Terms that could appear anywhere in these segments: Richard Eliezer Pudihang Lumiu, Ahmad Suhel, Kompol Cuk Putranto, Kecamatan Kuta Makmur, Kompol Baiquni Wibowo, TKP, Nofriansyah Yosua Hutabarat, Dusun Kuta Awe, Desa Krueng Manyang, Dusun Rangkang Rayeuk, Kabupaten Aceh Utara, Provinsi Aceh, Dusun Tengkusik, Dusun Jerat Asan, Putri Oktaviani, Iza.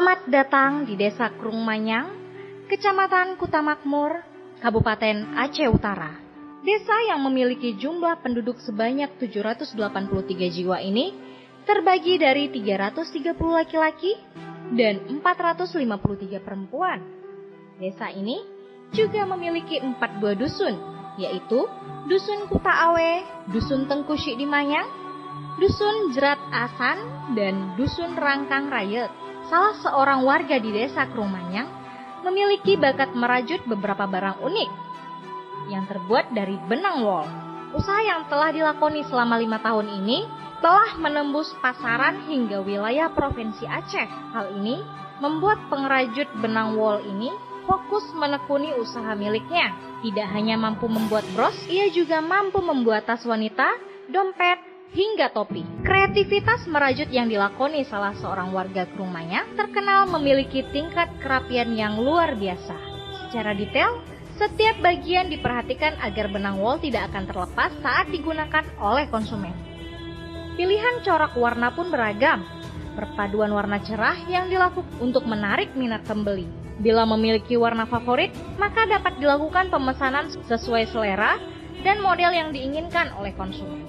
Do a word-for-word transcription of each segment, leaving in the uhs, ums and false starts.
Selamat datang di Desa Krueng Manyang, Kecamatan Kuta Makmur, Kabupaten Aceh Utara. Desa yang memiliki jumlah penduduk sebanyak tujuh ratus delapan puluh tiga jiwa ini terbagi dari tiga ratus tiga puluh laki-laki dan empat ratus lima puluh tiga perempuan. Desa ini juga memiliki empat buah dusun, yaitu Dusun Kuta Awe, Dusun Tengkusik di Manyang, Dusun Jerat Asan, dan Dusun Rangkang Rayeuk. Salah seorang warga di Desa Krueng Manyang memiliki bakat merajut beberapa barang unik yang terbuat dari benang wol. Usaha yang telah dilakoni selama lima tahun ini telah menembus pasaran hingga wilayah Provinsi Aceh. Hal ini membuat pengrajut benang wol ini fokus menekuni usaha miliknya. Tidak hanya mampu membuat bros, ia juga mampu membuat tas wanita, dompet, hingga topi. Kreativitas merajut yang dilakoni salah seorang warga Krueng Manyang terkenal memiliki tingkat kerapian yang luar biasa. Secara detail, setiap bagian diperhatikan agar benang wol tidak akan terlepas saat digunakan oleh konsumen. Pilihan corak warna pun beragam, perpaduan warna cerah yang dilakukan untuk menarik minat pembeli. Bila memiliki warna favorit, maka dapat dilakukan pemesanan sesuai selera dan model yang diinginkan oleh konsumen.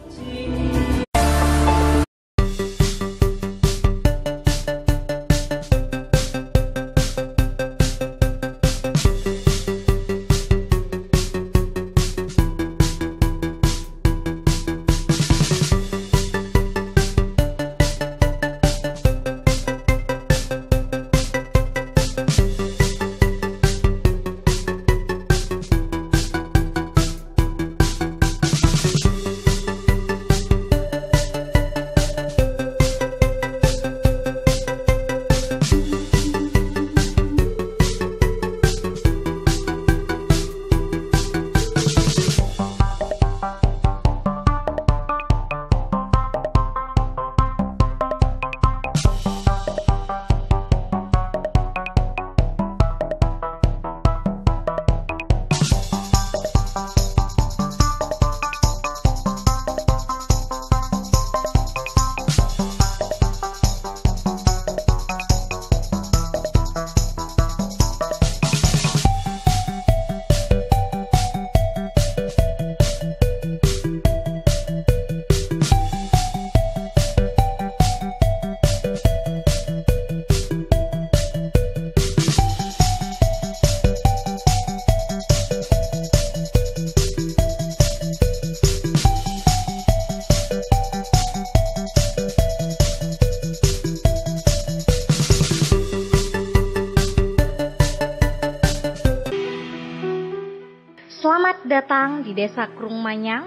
Selamat datang di Desa Krueng Manyang,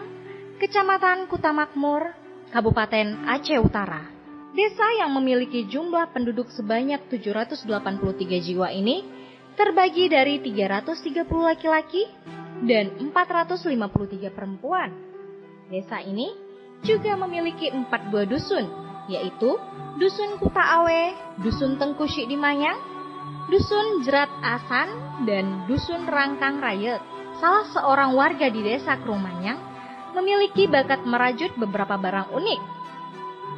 Kecamatan Kuta Makmur, Kabupaten Aceh Utara. Desa yang memiliki jumlah penduduk sebanyak tujuh ratus delapan puluh tiga jiwa ini terbagi dari tiga ratus tiga puluh laki-laki dan empat ratus lima puluh tiga perempuan. Desa ini juga memiliki empat buah dusun, yaitu Dusun Kuta Awe, Dusun Tengkusik di Manyang, Dusun Jerat Asan, dan Dusun Rangkang Rayeuk. Salah seorang warga di Desa Krueng Manyang memiliki bakat merajut beberapa barang unik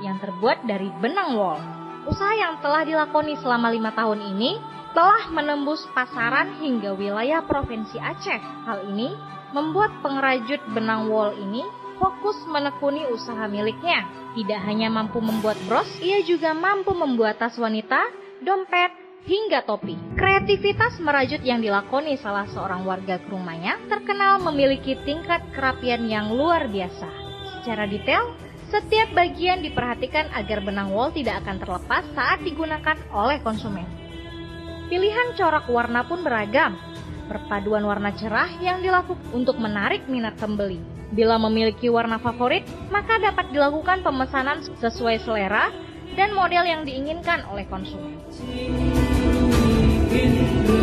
yang terbuat dari benang wol. Usaha yang telah dilakoni selama lima tahun ini telah menembus pasaran hingga wilayah Provinsi Aceh. Hal ini membuat pengrajut benang wol ini fokus menekuni usaha miliknya. Tidak hanya mampu membuat bros, ia juga mampu membuat tas wanita, dompet, hingga topi. Kreativitas merajut yang dilakoni salah seorang warga Krueng Manyang terkenal memiliki tingkat kerapian yang luar biasa. Secara detail, setiap bagian diperhatikan agar benang wol tidak akan terlepas saat digunakan oleh konsumen. Pilihan corak warna pun beragam, perpaduan warna cerah yang dilakukan untuk menarik minat pembeli. Bila memiliki warna favorit, maka dapat dilakukan pemesanan sesuai selera dan model yang diinginkan oleh konsumen. We're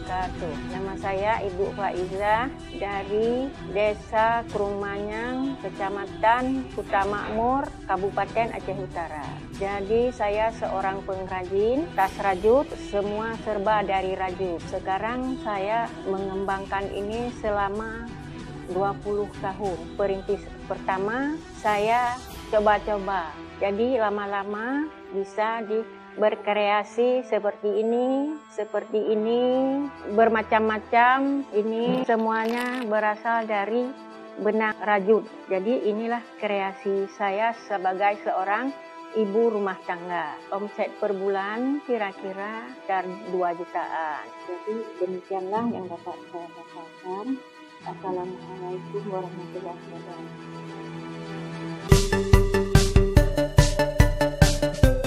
wabarakatuh. Nama saya Ibu Iza dari Desa Krueng Manyang, Kecamatan Kuta Makmur, Kabupaten Aceh Utara. Jadi saya seorang pengrajin tas rajut, semua serba dari rajut. Sekarang saya mengembangkan ini selama dua puluh tahun. Perintis pertama saya coba-coba. Jadi lama-lama bisa di berkreasi seperti ini, seperti ini, bermacam-macam. Ini semuanya berasal dari benang rajut. Jadi inilah kreasi saya sebagai seorang ibu rumah tangga. Omset per bulan kira-kira dua jutaan. Jadi demikianlah yang dapat saya katakan. Assalamualaikum warahmatullahi wabarakatuh.